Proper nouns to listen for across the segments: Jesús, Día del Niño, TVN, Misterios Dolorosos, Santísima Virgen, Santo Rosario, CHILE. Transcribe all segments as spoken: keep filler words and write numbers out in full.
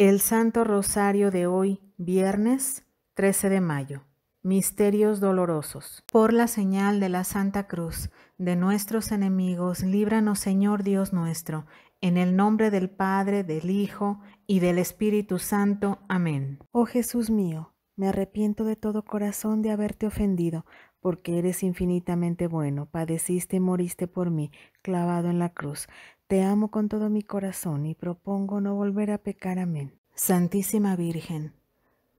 El Santo Rosario de hoy, viernes trece de mayo. Misterios Dolorosos. Por la señal de la Santa Cruz, de nuestros enemigos, líbranos, Señor Dios nuestro, en el nombre del Padre, del Hijo y del Espíritu Santo. Amén. Oh Jesús mío, me arrepiento de todo corazón de haberte ofendido, porque eres infinitamente bueno, padeciste y moriste por mí, clavado en la cruz. Te amo con todo mi corazón y propongo no volver a pecar. Amén. Santísima Virgen,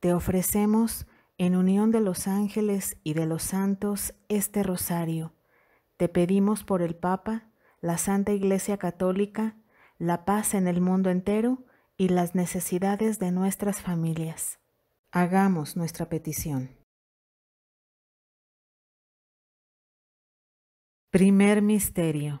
te ofrecemos, en unión de los ángeles y de los santos, este rosario. Te pedimos por el Papa, la Santa Iglesia Católica, la paz en el mundo entero y las necesidades de nuestras familias. Hagamos nuestra petición. Primer misterio.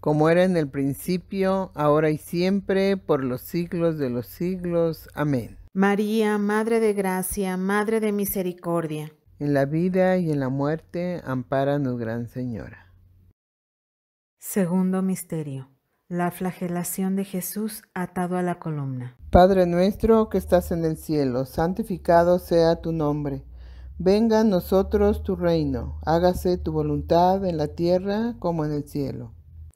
Como era en el principio, ahora y siempre, por los siglos de los siglos. Amén. María, Madre de Gracia, Madre de Misericordia. En la vida y en la muerte, ampáranos, Gran Señora. Segundo misterio. La flagelación de Jesús atado a la columna. Padre nuestro que estás en el cielo, santificado sea tu nombre. Venga a nosotros tu reino. Hágase tu voluntad en la tierra como en el cielo.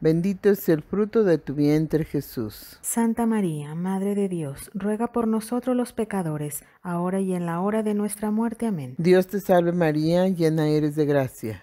bendito es el fruto de tu vientre, Jesús. Santa María, Madre de Dios, ruega por nosotros los pecadores, ahora y en la hora de nuestra muerte. Amén. Dios te salve María, llena eres de gracia.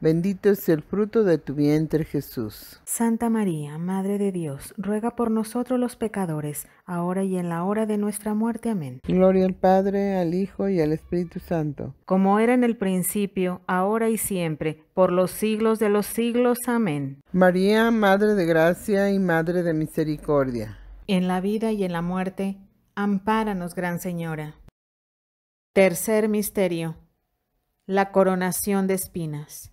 bendito es el fruto de tu vientre, Jesús. Santa María, Madre de Dios, ruega por nosotros los pecadores, ahora y en la hora de nuestra muerte. Amén. Gloria al Padre, al Hijo y al Espíritu Santo. Como era en el principio, ahora y siempre, por los siglos de los siglos. Amén. María, Madre de Gracia y Madre de Misericordia, en la vida y en la muerte, ampáranos, Gran Señora. Tercer Misterio. La Coronación de Espinas.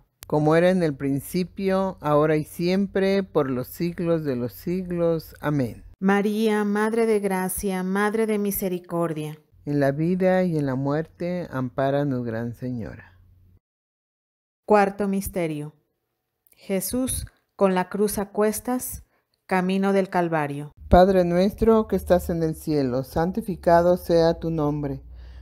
Como era en el principio, ahora y siempre, por los siglos de los siglos. Amén. María, Madre de Gracia, Madre de Misericordia. En la vida y en la muerte, ampáranos, Gran Señora. Cuarto Misterio. Jesús, con la cruz a cuestas, camino del Calvario. Padre nuestro que estás en el cielo, santificado sea tu nombre.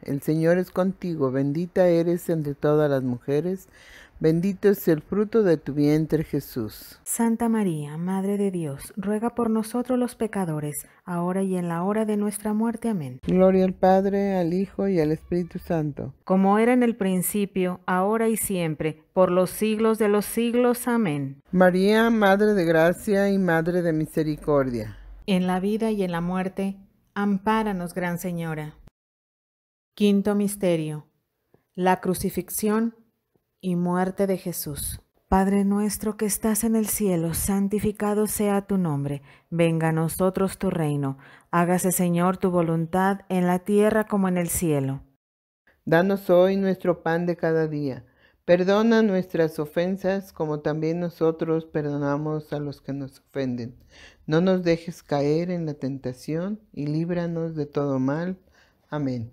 El Señor es contigo, bendita eres entre todas las mujeres. Bendito es el fruto de tu vientre, Jesús. Santa María, Madre de Dios, ruega por nosotros los pecadores, ahora y en la hora de nuestra muerte. Amén. Gloria al Padre, al Hijo y al Espíritu Santo. Como era en el principio, ahora y siempre, por los siglos de los siglos. Amén. María, Madre de Gracia y Madre de Misericordia. En la vida y en la muerte, ampáranos, Gran Señora. Quinto Misterio. la crucifixión y muerte de Jesús. Padre nuestro que estás en el cielo, santificado sea tu nombre. Venga a nosotros tu reino. Hágase, Señor, tu voluntad en la tierra como en el cielo. Danos hoy nuestro pan de cada día. Perdona nuestras ofensas como también nosotros perdonamos a los que nos ofenden. No nos dejes caer en la tentación y líbranos de todo mal. Amén.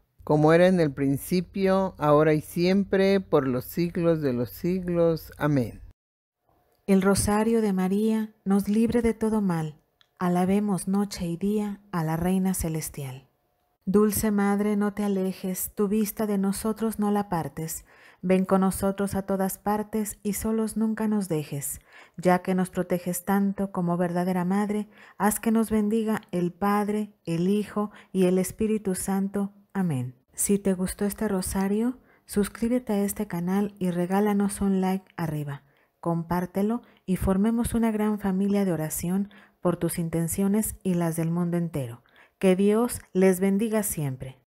Como era en el principio, ahora y siempre, por los siglos de los siglos. Amén. El Rosario de María nos libre de todo mal. Alabemos noche y día a la Reina Celestial. Dulce Madre, no te alejes, tu vista de nosotros no la partes. Ven con nosotros a todas partes y solos nunca nos dejes. Ya que nos proteges tanto como verdadera Madre, haz que nos bendiga el Padre, el Hijo y el Espíritu Santo. Amén. Si te gustó este rosario, suscríbete a este canal y regálanos un like arriba. Compártelo y formemos una gran familia de oración por tus intenciones y las del mundo entero. Que Dios les bendiga siempre.